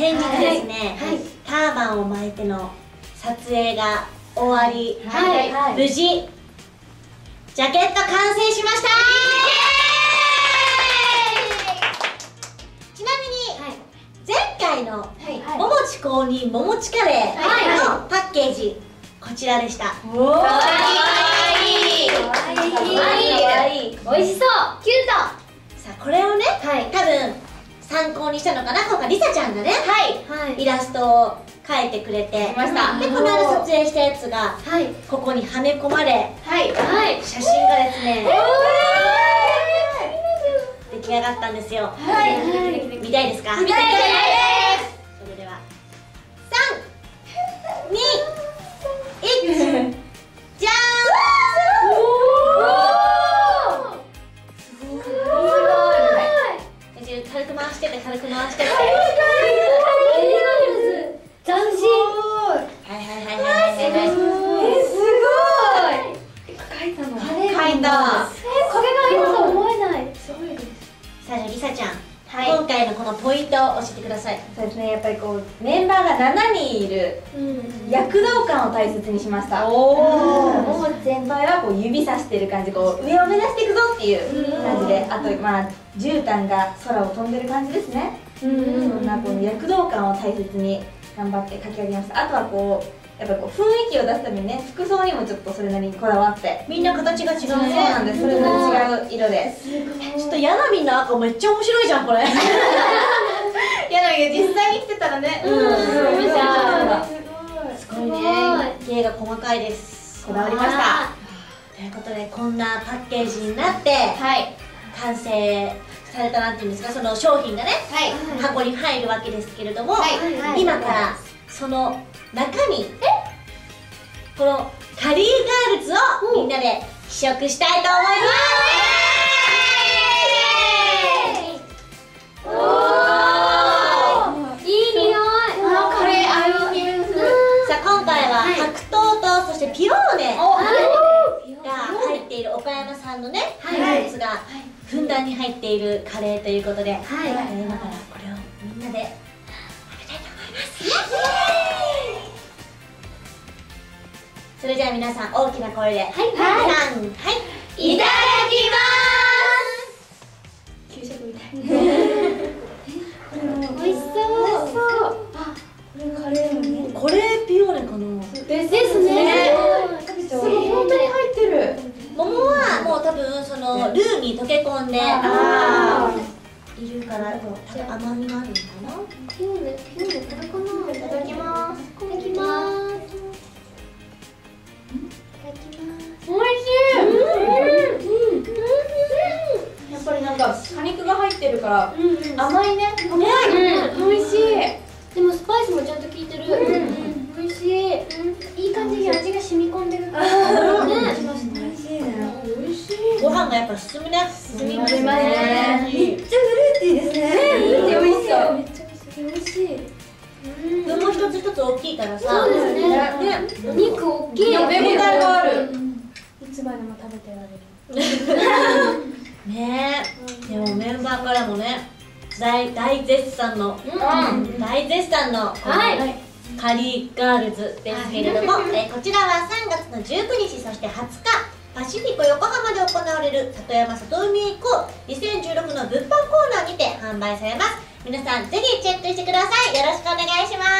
先日ですね、ターバンを巻いての撮影が終わり、無事ジャケット完成しました。ちなみに前回のももち公認ももちカレーのパッケージこちらでした。かわいい、かわいい、かわいい、おいしそう、キュート。さあこれをね、多分参考にしたのかな、今回りさちゃんがねイラストを描いてくれて、でこの間撮影したやつがここにはめ込まれ、写真がですね出来上がったんですよ。見たいですか？見たいです。それでは3、2、1、じゃーん！すごい。軽く回してて、軽く回してて。斬新。はい。すごい。書いたの。書いた。これが今と思えない。すごいです。さあ、りさちゃん、今回のこのポイントを教えてください。そうですね、やっぱりこうメンバーが7人いる躍動感を大切にしました。もう先輩はこう指さしてる感じ、こう上を目指していくぞっていう感じで、あとまあ絨毯が空を飛んでる感じですね。そんなこの躍動感を大切に頑張って書き上げました。あとはこうやっぱこう雰囲気を出すためにね、服装にもちょっとそれなりにこだわって、みんな形が違うね。そうなんです、それぞれ違う色です。ちょっとヤナミンの赤めっちゃ面白いじゃんこれ。ヤナミン実際に着てたらね、すごいね、芸が細かいです。こだわりました。ということでこんなパッケージになって完成された、なんていうんですか、その商品がね箱に入るわけですけれども、今からその中身、このカリーガールズをみんなで試食したいと思います。いい匂い、カレー合いにする。さあ今回は白桃とそしてピオーネが入っている岡山産のねフルーツがふんだんに入っているカレーということで、今からこれをみんなで食べたいと思います。それじゃあ皆さん大きな声で、いただきます。給食みたい。おいしそう。あ、これカレーのね、これピオーネかなですね。本当に入ってる。桃はもう多分そのルーに溶け込んでいるから、甘みがあるのかな。ピオーネこれかな。いただきます。いただきます。おいしい。やっぱりなんか果肉が入ってるから甘いね。おいしい。でもスパイスもちゃんと効いてる。おいしい。いい感じに味が染み込んでる。おいしい。ご飯がやっぱ進むね。めっちゃフルーティーですね。おいしそう。めっちゃおいしい。具も一つ一つ大きいからさ、お肉大きい、食べ応えがある。いつまでも食べてられるね。でもメンバーからもね、大絶賛のカリーガールズですけれども、こちらは3月の19日、そして20日パシフィコ横浜で行われる里山里海へ行こう2016の物販コーナーにて販売されます。皆さんぜひチェックしてください。よろしくお願いします。